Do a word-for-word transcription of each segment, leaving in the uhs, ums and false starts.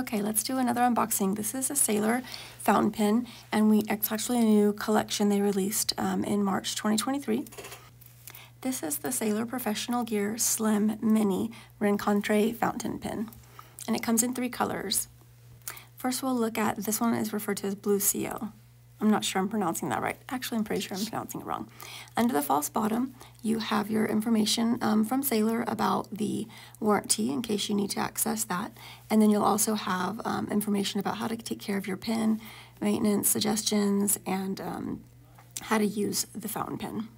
Okay, let's do another unboxing. This is a Sailor fountain pen, and we it's actually a new collection they released um, in March twenty twenty-three. This is the Sailor Professional Gear Slim Mini Rencontre fountain pen, and it comes in three colors. First, we'll look at this one is referred to as Bleu Ciel. I'm not sure I'm pronouncing that right. Actually, I'm pretty sure I'm pronouncing it wrong. Under the false bottom, you have your information um, from Sailor about the warranty in case you need to access that. And then you'll also have um, information about how to take care of your pen, maintenance suggestions, and um, how to use the fountain pen.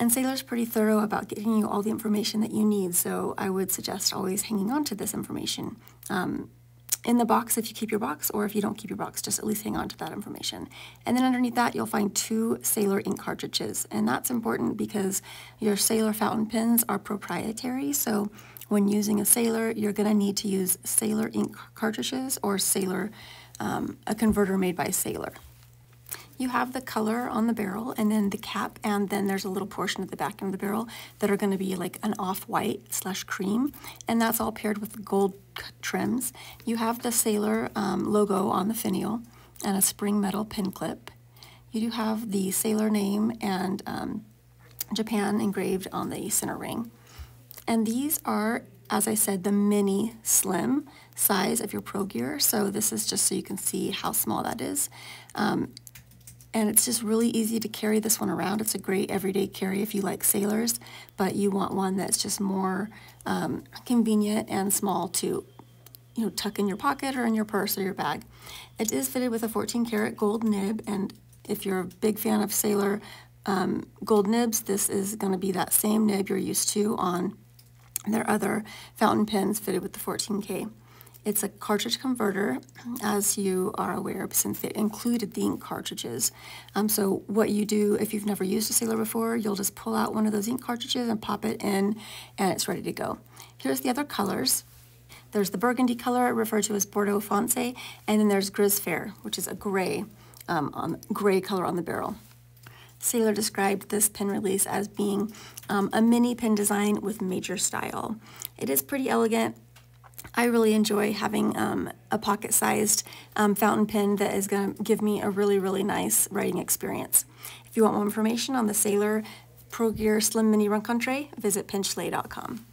And Sailor's pretty thorough about getting you all the information that you need, so I would suggest always hanging on to this information. Um, in the box if you keep your box, or if you don't keep your box, just at least hang on to that information. And then underneath that, you'll find two Sailor ink cartridges, and that's important because your Sailor fountain pens are proprietary, so when using a Sailor, you're going to need to use Sailor ink cartridges or Sailor, um, a converter made by Sailor. You have the color on the barrel, and then the cap, and then there's a little portion at the back end of the barrel that are going to be like an off-white slash cream, and that's all paired with gold trims. You have the Sailor um, logo on the finial and a spring metal pin clip. You do have the Sailor name and um, Japan engraved on the center ring. And these are, as I said, the mini slim size of your Pro Gear, so this is just so you can see how small that is. Um, And it's just really easy to carry this one around. It's a great everyday carry if you like Sailors, but you want one that's just more um, convenient and small to you know, tuck in your pocket or in your purse or your bag. It is fitted with a fourteen karat gold nib, and if you're a big fan of Sailor um, gold nibs, this is gonna be that same nib you're used to on their other fountain pens fitted with the fourteen K. It's a cartridge converter, as you are aware, since they included the ink cartridges. Um, so what you do, if you've never used a Sailor before, you'll just pull out one of those ink cartridges and pop it in, and it's ready to go. Here's the other colors. There's the burgundy color, referred to as Bordeaux Fonce, and then there's Gres Fir, which is a gray, um, on, gray color on the barrel. Sailor described this pen release as being um, a mini pen design with major style. It is pretty elegant. I really enjoy having um, a pocket-sized um, fountain pen that is going to give me a really, really nice writing experience. If you want more information on the Sailor Pro Gear Slim Mini Rencontre, visit PenChalet dot com.